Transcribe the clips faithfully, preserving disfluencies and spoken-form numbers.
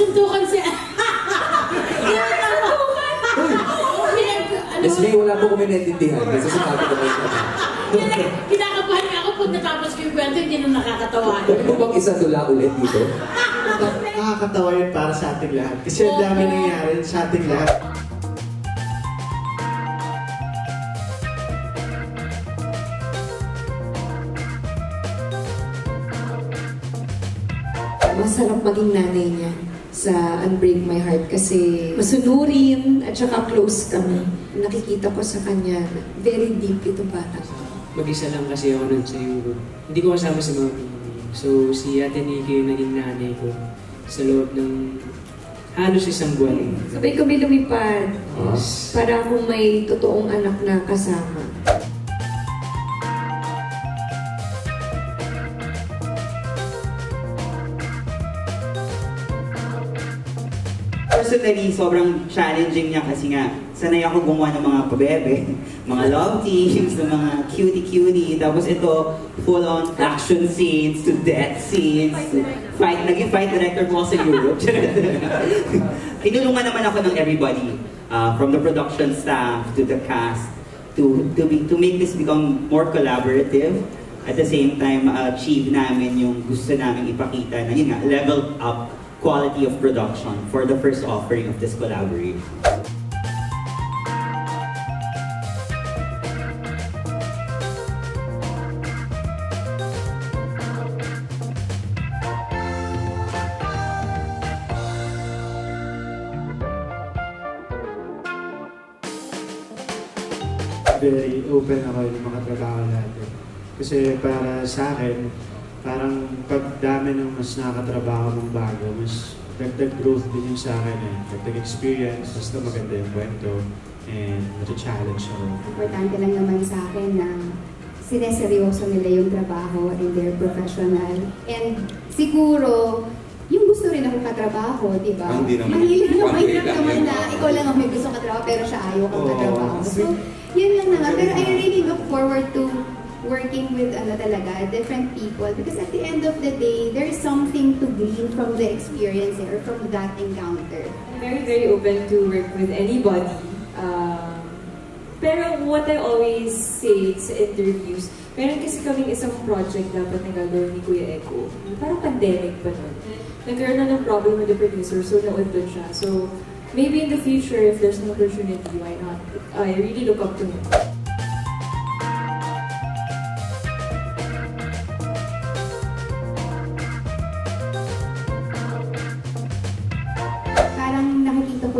Nagsuntukan siya. Nagsuntukan! Lesley, wala po kami naintindihan. Nagsasabi ko kayo. Kinakabahan ka ako pag natapos ko yung kwento, hindi nung nakakatawa. Huwag mo bang isa dula ulit dito? Nakakatawa yun para sa ating lahat. Kasi ang dami nangyari sa ating lahat. Masarap maging nanay niya sa Unbreak My Heart kasi masunurin at saka close kami. Nakikita ko sa kanya, very deep ito bata. Mag-isa lang kasi ako nun sa Europe. Hindi ko kasama sa mga pamilya. So si Ate Niki yung naging nanay ko sa loob ng halos isang buwan. Sabay kami lumipad. Yes. Para kung may totoong anak na kasama. Personally, sobrang challenging niya kasi nga sanay ako gumawa ng mga pabebe, mga love teams, ng mga cutie-cutie. Tapos ito, full-on action scenes to death scenes. Fight, naging fight director ko sa Europe. Tinulungan naman ako ng everybody, uh, from the production staff to the cast, to, to, be, to make this become more collaborative. At the same time, ma-achieve namin yung gusto namin ipakita na yun nga, level up quality of production for the first offering of this collaboration. Very open ako yung mga trabaho natin. Kasi para sa akin, parang pagdami ng mas nakatrabaho ng bago, mas dagdag growth din yung sa akin eh. Dagdag experience, basta maganda yung kwento and nata-challenge ako. Importante lang naman sa akin na sineseryoso nila yung trabaho and they're professional. And siguro, yung gusto rin akong katrabaho, di ba? Hindi naman. Mahilig naman naman na ikaw lang ang may gusto katrabaho pero siya ayaw kang katrabaho. So, yun lang naman. Pero I really look forward to working with ano talaga, different people because at the end of the day, there's something to glean from the experience or from that encounter. I'm very, very open to work with anybody. Uh, pero what I always say sa interviews, meron kasi kaming isang project dapat na gagawin ni Kuya Eko. Parang pandemic pa nun. Nagkaroon na ng problem with the producer, so naod doon siya. So maybe in the future, if there's an opportunity, why not? I really look up to him.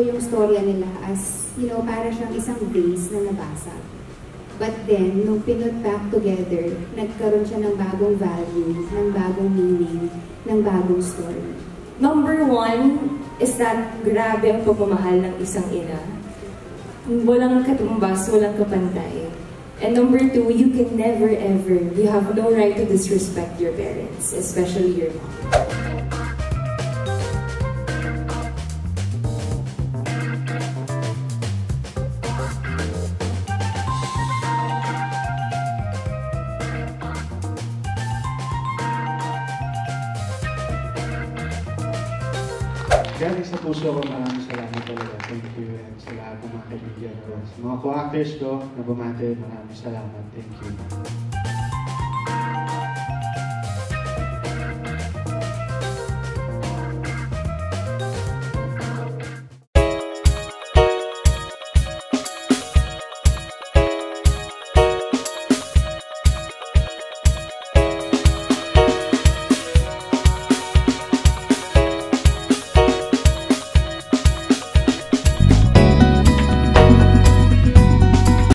Yung storya nila as, you know, para siyang isang base na nabasa. But then, nung pinut back together, nagkaroon siya ng bagong value, ng bagong meaning, ng bagong story. Number one is that grabe ang pagmamahal ng isang ina. Walang katumbas, walang kapantay. And number two, you can never ever, you have no right to disrespect your parents, especially your mom. Galing sa puso ko, maraming salamat talaga. Thank you and sa lahat ng mga kaibigan ko. Sa mga co-actors ko na bumate, maraming salamat. Thank you.